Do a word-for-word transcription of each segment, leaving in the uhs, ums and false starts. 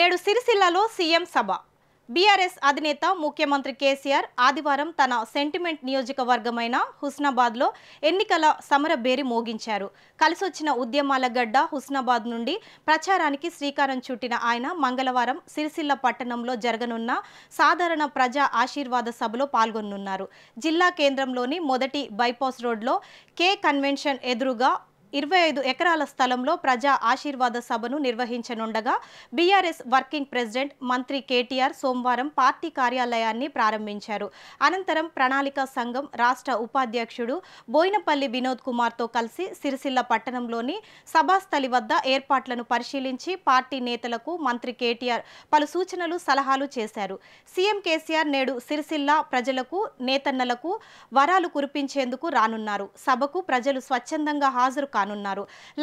నేడు సిర్సిల్లలో సీఎం సభ బీఆర్ఎస్ అధినేత ముఖ్యమంత్రి కేసీఆర్ ఆదివారం తన సెంటిమెంట్ నియోజకవర్గమైన హుస్నాబాద్లో ఎన్నికల సమరబేరి మోగించారు. కలిసొచ్చిన ఉద్యమాల గడ్డ హుస్నాబాద్ నుండి ప్రచారానికి శ్రీకారం చుట్టిన ఆయన మంగళవారం సిర్సిల్ల పట్టణంలో జరగనున్న సాధారణ ప్రజా ఆశీర్వాద సభలో పాల్గొనున్నారు. జిల్లా కేంద్రంలోని మొదటి బైపాస్ రోడ్లో కే కన్వెన్షన్ ఎదురుగా पच्चीस ఎకరాల స్థలంలో ప్రజా ఆశీర్వాద సభను నిర్వహించనుండగా బీఆర్ఎస్ వర్కింగ్ ప్రెసిడెంట్ మంత్రి కేటీఆర్ సోమవారం పార్టీ కార్యాలయాన్ని ప్రారంభించారు. అనంతరం ప్రణాళిక సంఘం రాష్ట్ర ఉపాధ్యక్షుడు బోయినపల్లి వినోద్ కుమార్ తో కలిసి సిర్సిల్ల పట్టణంలోని సభాస్థలి వద్ద ఏర్పాట్లను పరిశీలించి పార్టీ నేతలకు మంత్రి కేటీఆర్ పలు సూచనలు సలహాలు చేశారు. సీఎం కేసీఆర్ నేడు సిర్సిల్ల ప్రజలకు నేతన్నలకు వరాలు కురిపించేందుకు రానున్నారు. సభకు ప్రజలు స్వచ్ఛందంగా హాజరు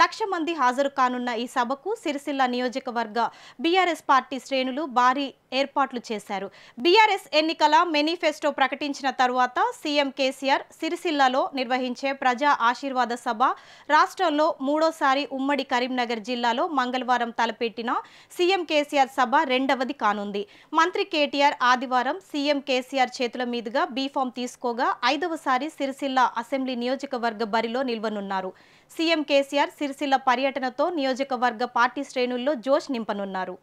లక్ష మంది హాజరు కానున్న ఈ సభకు సిర్సిల్ల నియోజకవర్గ బీఆర్ఎస్ పార్టీ శ్రేణులు భారీ ఏర్పాట్లు చేశారు. బీఆర్ఎస్ ఎన్నికల మేనిఫెస్టో ప్రకటించిన తరువాత సీఎం కేసీఆర్ సిర్సిల్లలో నిర్వహించే ప్రజా ఆశీర్వాద సభ రాష్ట్రంలో మూడోసారి ఉమ్మడి కరీంనగర్ జిల్లాలో మంగళవారం తలపెట్టిన సీఎం కేసీఆర్ సభ రెండవది కానుంది. మంత్రి కేటీఆర్ ఆదివారం సీఎం కేసీఆర్ చేతుల మీదుగా బీఫామ్ తీసుకోగా ఐదవసారి సిర్సిల్ల అసెంబ్లీ నియోజకవర్గ బరిలో నిల్వనున్నారు. సీఎం కేసీఆర్ సిర్సిల్ల పర్యటనతో నియోజకవర్గ పార్టీ శ్రేణుల్లో జోష్ నింపనున్నారు.